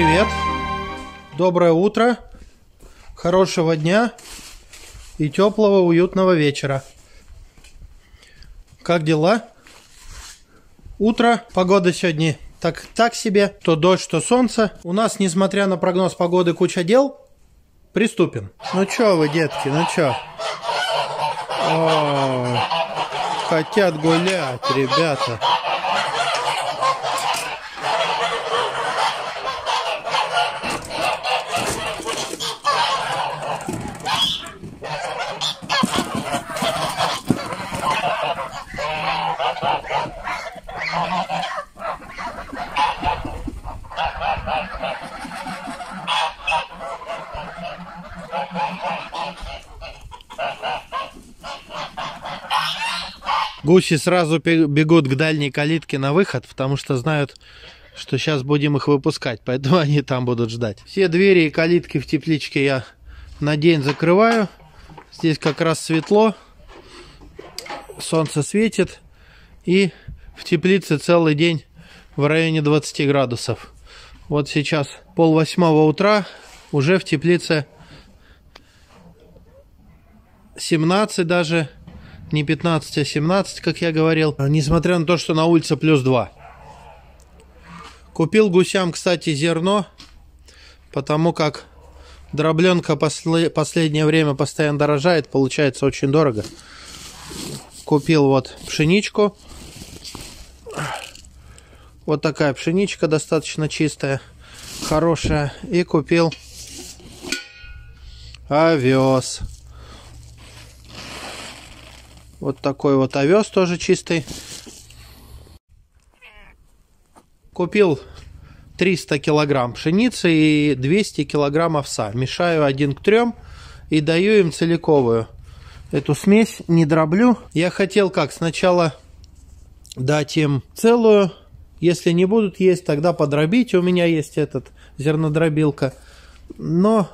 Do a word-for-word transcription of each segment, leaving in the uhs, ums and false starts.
привет. Доброе утро. Хорошего дня и теплого, уютного вечера. Как дела? Утро. Погода сегодня так, так себе. То дождь, то солнце. У нас, несмотря на прогноз погоды, куча дел. Приступим. Ну чё вы, детки, ну чё? О, хотят гулять, ребята. Гуси сразу бегут к дальней калитке на выход, потому что знают, что сейчас будем их выпускать, поэтому они там будут ждать. Все двери и калитки в тепличке я на день закрываю. Здесь как раз светло, солнце светит, и в теплице целый день в районе двадцати градусов. Вот сейчас полвосьмого утра, уже в теплице семнадцать даже. Не пятнадцать, а семнадцать, как я говорил. Несмотря на то, что на улице плюс два. Купил гусям, кстати, зерно. Потому как дробленка после... последнее время постоянно дорожает. Получается очень дорого. Купил вот пшеничку. Вот такая пшеничка, достаточно чистая, хорошая. И купил овес. Вот такой вот овес, тоже чистый. Купил триста килограмм пшеницы и двести килограмм овса. Мешаю один к трем и даю им целиковую. Эту смесь не дроблю. Я хотел как? Сначала дать им целую. Если не будут есть, тогда подробить. У меня есть этот зернодробилка. Но...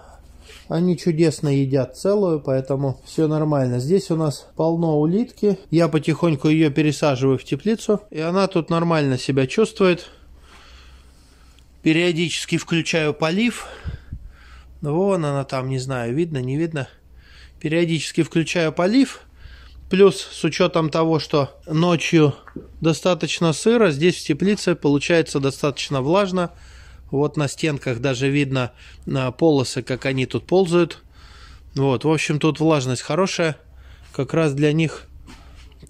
они чудесно едят целую, поэтому все нормально. Здесь у нас полно улитки. Я потихоньку ее пересаживаю в теплицу. И она тут нормально себя чувствует. Периодически включаю полив. Вон она там, не знаю, видно, не видно. Периодически включаю полив. Плюс, с учетом того, что ночью достаточно сыро, здесь в теплице получается достаточно влажно. Вот на стенках даже видно полосы, как они тут ползают. Вот, в общем, тут влажность хорошая. Как раз для них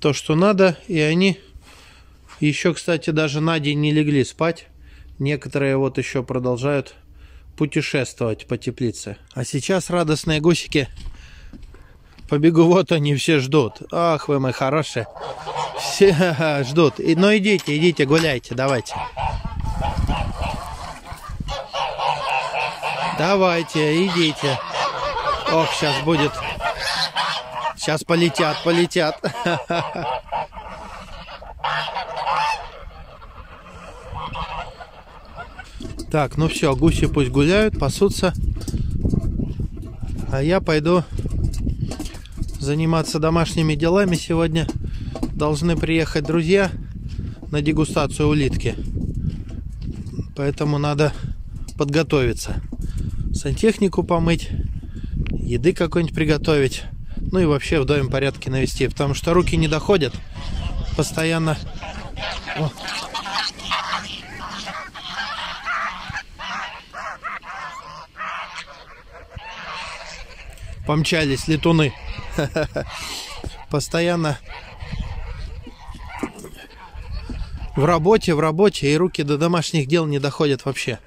то, что надо. И они еще, кстати, даже на день не легли спать. Некоторые вот еще продолжают путешествовать по теплице. А сейчас радостные гусики. Побегу, вот они все ждут. Ах, вы мои хорошие. Все ждут. Но идите, идите, гуляйте, давайте. Давайте, идите. Ох, сейчас будет. Сейчас полетят, полетят. Так, ну все, гуси пусть гуляют, пасутся. А я пойду заниматься домашними делами. Сегодня должны приехать друзья на дегустацию улитки. Поэтому надо подготовиться. Сантехнику помыть, еды какой-нибудь приготовить, ну и вообще в доме порядки навести, потому что руки не доходят, постоянно... О. Помчались летуны. Постоянно в работе, в работе, и руки до домашних дел не доходят вообще.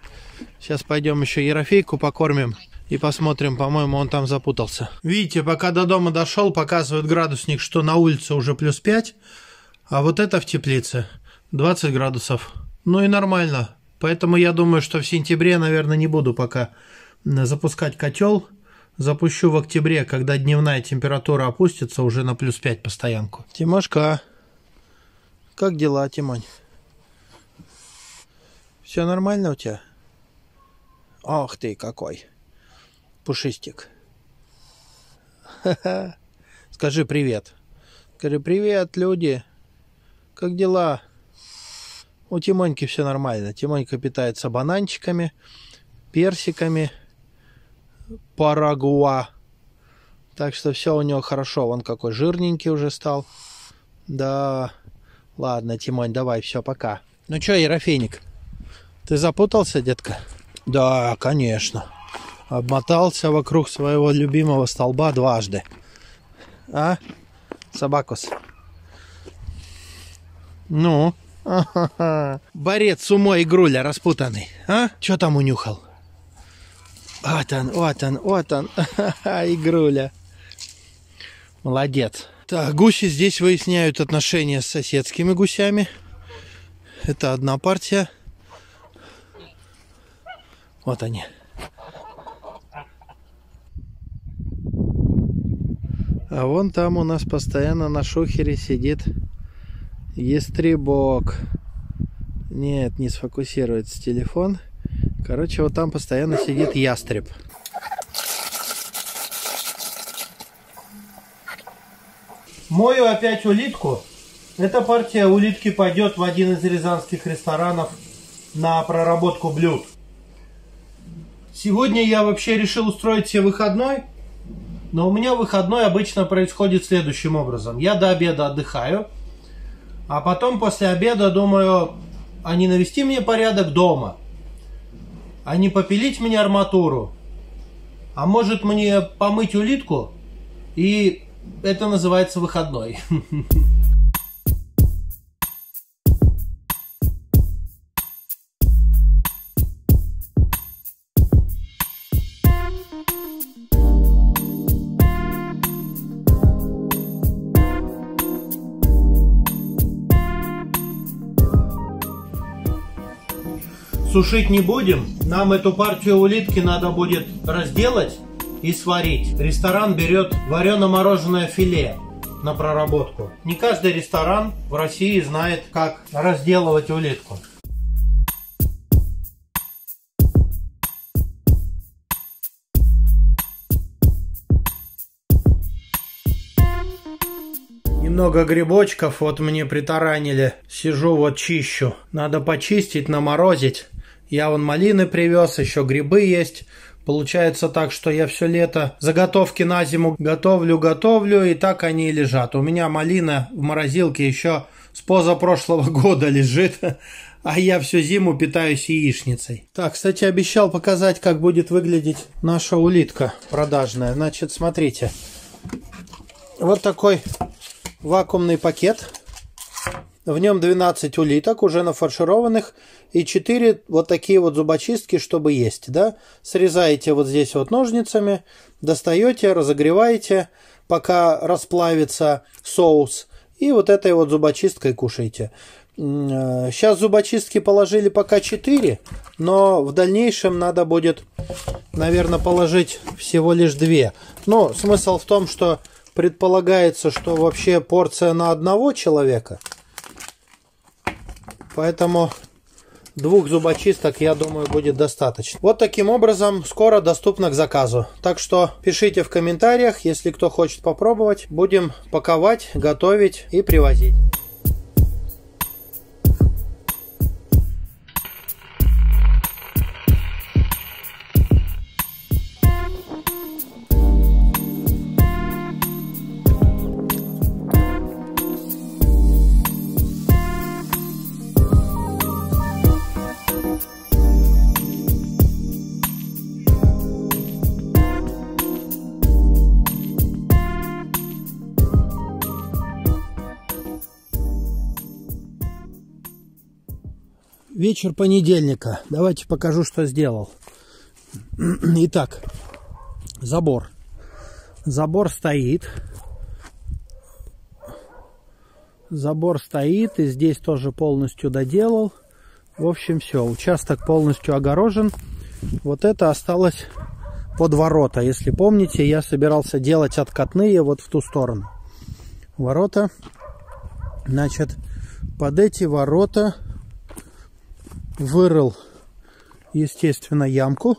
Сейчас пойдем еще Ерофейку покормим и посмотрим. По-моему, он там запутался. Видите, пока до дома дошел, показывает градусник, что на улице уже плюс пять. А вот это в теплице двадцать градусов. Ну и нормально. Поэтому я думаю, что в сентябре, наверное, не буду пока запускать котел. Запущу в октябре, когда дневная температура опустится уже на плюс пять постоянку. Тимошка, как дела, Тимонь? Все нормально у тебя? Ох ты какой пушистик. Ха-ха. Скажи привет. Скажи привет, люди. Как дела? У Тимоньки все нормально. Тимонька питается бананчиками. персиками парагуа. Так что все у него хорошо. Вон какой жирненький уже стал. Да. Ладно, Тимонь, давай, все, пока. Ну что, Ерофейник, ты запутался, детка? Да, конечно. Обмотался вокруг своего любимого столба дважды. А? Собакус. Ну? А-ха-ха. Борец с умой игруля распутанный. А? Что там унюхал? Вот он, вот он, вот он. А-ха-ха, игруля. Молодец. Так, гуси здесь выясняют отношения с соседскими гусями. Это одна партия. Вот они. А вон там у нас постоянно на шухере сидит ястребок. Нет, не сфокусируется телефон. Короче, вот там постоянно сидит ястреб. Мою опять улитку. Эта партия улитки пойдет в один из рязанских ресторанов на проработку блюд. Сегодня я вообще решил устроить себе выходной, но у меня выходной обычно происходит следующим образом. Я до обеда отдыхаю, а потом после обеда думаю, а не навести мне порядок дома, а не попилить мне арматуру, а может мне помыть улитку, и... это называется выходной. Сушить не будем. Нам эту партию улитки надо будет разделать и сварить. Ресторан берет варено-мороженое филе на проработку. Не каждый ресторан в России знает, как разделывать улитку. Немного грибочков вот мне притаранили. Сижу вот чищу. Надо почистить, наморозить. Я вон малины привез, еще грибы есть. Получается так, что я все лето заготовки на зиму готовлю-готовлю, и так они и лежат. У меня малина в морозилке еще с позапрошлого года лежит, а я всю зиму питаюсь яичницей. Так, кстати, обещал показать, как будет выглядеть наша улитка продажная. Значит, смотрите. Вот такой вакуумный пакет. В нем двенадцать улиток, уже нафаршированных, и четыре вот такие вот зубочистки, чтобы есть, да? Срезаете вот здесь вот ножницами, достаете, разогреваете, пока расплавится соус, и вот этой вот зубочисткой кушаете. Сейчас зубочистки положили пока четыре, но в дальнейшем надо будет, наверное, положить всего лишь две. Но смысл в том, что предполагается, что вообще порция на одного человека. Поэтому двух зубочисток, я думаю, будет достаточно. Вот таким образом скоро доступно к заказу. Так что пишите в комментариях, если кто хочет попробовать. Будем паковать, готовить и привозить. Вечер понедельника. Давайте покажу, что сделал. Итак, забор. Забор стоит. Забор стоит. И здесь тоже полностью доделал. В общем, все. Участок полностью огорожен. Вот это осталось под ворота. Если помните, я собирался делать откатные вот в ту сторону. Ворота. Значит, под эти ворота... вырыл, естественно, ямку.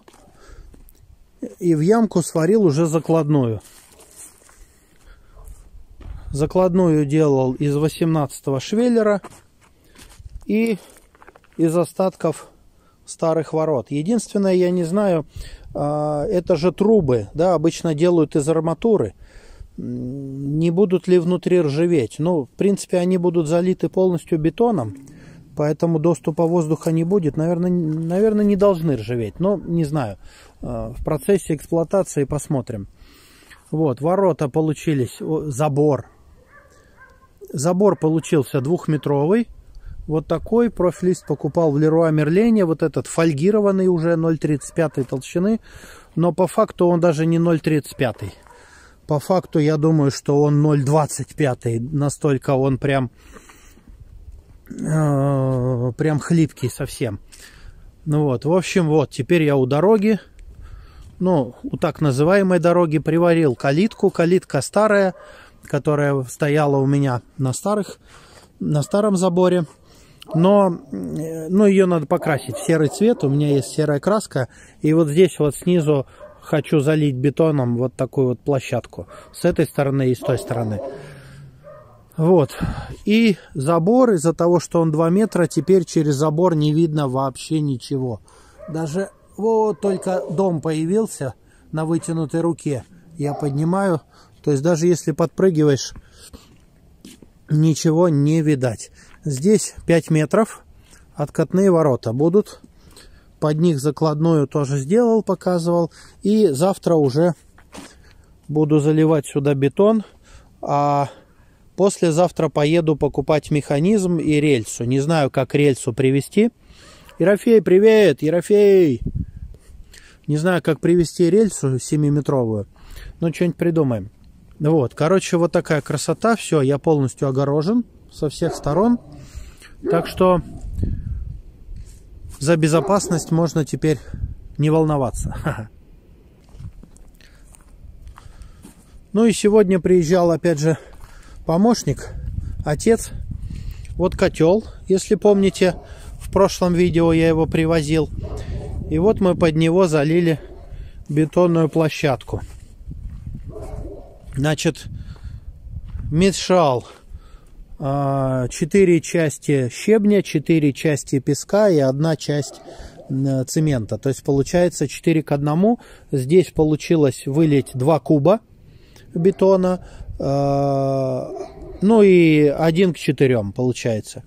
И в ямку сварил уже закладную. Закладную делал из восемнадцатого швеллера и из остатков старых ворот. Единственное, я не знаю, это же трубы, да, обычно делают из арматуры. Не будут ли внутри ржаветь? Ну, в принципе, они будут залиты полностью бетоном, поэтому доступа воздуха не будет. Наверное, наверное, не должны ржаветь, но не знаю. В процессе эксплуатации посмотрим. Вот, ворота получились, забор. Забор получился двухметровый. Вот такой профилист покупал в Леруа Мерлене. Вот этот фольгированный уже ноль тридцать пять толщины. Но по факту он даже не ноль тридцать пять. По факту я думаю, что он ноль двадцать пять. Настолько он прям, э, прям хлипкий совсем. Ну вот, в общем, вот теперь я у дороги. Ну, у так называемой дороги приварил калитку. Калитка старая, которая стояла у меня на старых, на старом заборе, но, но ее надо покрасить в серый цвет. У меня есть серая краска, и вот здесь вот снизу хочу залить бетоном вот такую вот площадку с этой стороны и с той стороны. Вот, и забор, из-за того, что он два метра, теперь через забор не видно вообще ничего. Даже вот только дом появился на вытянутой руке, я поднимаю. То есть даже если подпрыгиваешь, ничего не видать. Здесь пять метров откатные ворота будут. Под них закладную тоже сделал, показывал. И завтра уже буду заливать сюда бетон. А послезавтра поеду покупать механизм и рельсу. Не знаю, как рельсу привезти. Ерофей, привет! Ерофей! Не знаю, как привезти рельсу семиметровую. Но что-нибудь придумаем. Вот, короче, вот такая красота. Все, я полностью огорожен со всех сторон. Так что за безопасность можно теперь не волноваться. Ну и сегодня приезжал, опять же, помощник, отец. Вот котел, если помните, в прошлом видео я его привозил. И вот мы под него залили бетонную площадку. Значит, мешал четыре части щебня, четыре части песка и одна часть цемента. То есть получается четыре к одному. Здесь получилось вылить два куба бетона. Ну и один к четырём получается.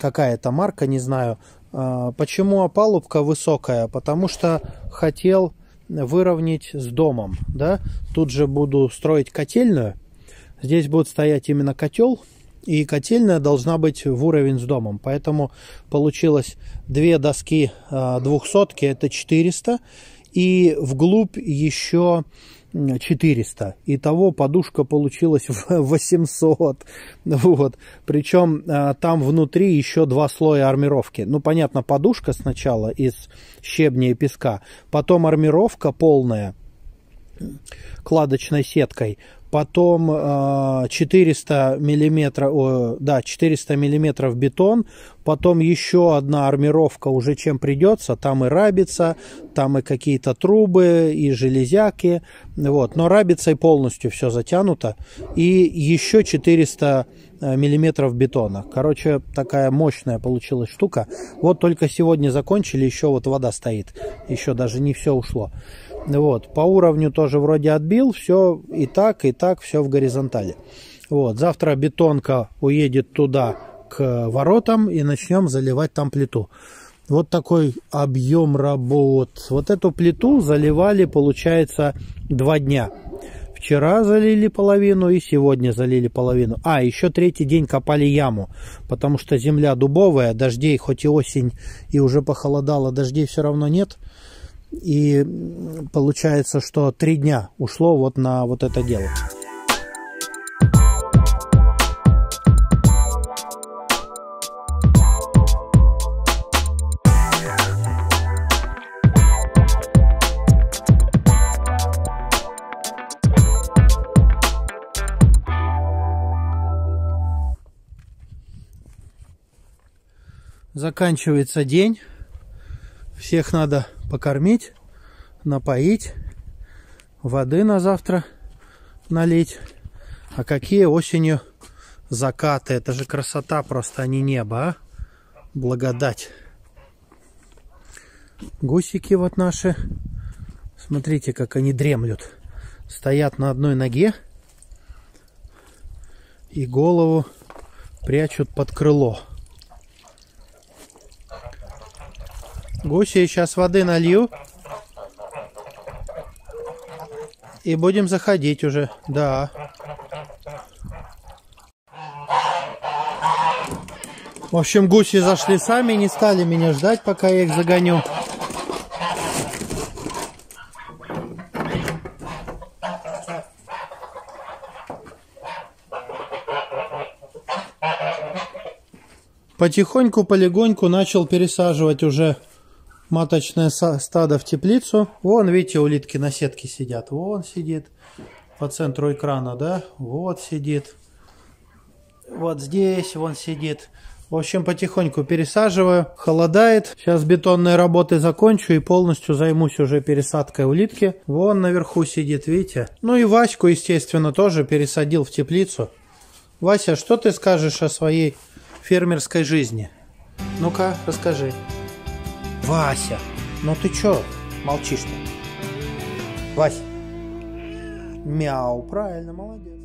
Какая-то марка, не знаю. Почему опалубка высокая? Потому что хотел выровнять с домом, да? Тут же буду строить котельную. Здесь будет стоять именно котел, и котельная должна быть в уровень с домом. Поэтому получилось две доски двухсотки, это четыреста, и вглубь еще четыреста. Итого подушка получилась восемьсот. Вот. Причем там внутри еще два слоя армировки. Ну, понятно, подушка сначала из щебня и песка, потом армировка полная кладочной сеткой, потом четыреста миллиметров, да, четыреста миллиметров бетон, потом еще одна армировка уже чем придется, там и рабица, там и какие-то трубы, и железяки, вот, но рабицей полностью все затянуто, и еще четыреста миллиметров бетона. Короче, такая мощная получилась штука. Вот только сегодня закончили, еще вот вода стоит, еще даже не все ушло. Вот, по уровню тоже вроде отбил, все и так, и так, все в горизонтали. Вот, завтра бетонка уедет туда, к воротам, и начнем заливать там плиту. Вот такой объем работ. Вот эту плиту заливали, получается, два дня. Вчера залили половину и сегодня залили половину. А, еще третий день копали яму, потому что земля дубовая, дождей, хоть и осень, и уже похолодало, дождей все равно нет. И получается, что три дня ушло вот на вот это дело. Заканчивается день. Всех надо покормить, напоить, воды на завтра налить. А какие осенью закаты. Это же красота просто, а не небо, а? Благодать. Гусики вот наши. Смотрите, как они дремлют. Стоят на одной ноге и голову прячут под крыло. Гуси, сейчас воды налью. И будем заходить уже. Да. В общем, гуси зашли сами, не стали меня ждать, пока я их загоню. Потихоньку, полегоньку начал пересаживать уже маточное стадо в теплицу. Вон, видите, улитки на сетке сидят. Вон сидит по центру экрана, да? Вот сидит. Вот здесь вон сидит. В общем, потихоньку пересаживаю. Холодает. Сейчас бетонные работы закончу и полностью займусь уже пересадкой улитки. Вон наверху сидит, видите? Ну и Ваську, естественно, тоже пересадил в теплицу. Вася, что ты скажешь о своей фермерской жизни? Ну-ка, расскажи. Вася, ну ты чё молчишь-то? Вася. Мяу, правильно, молодец.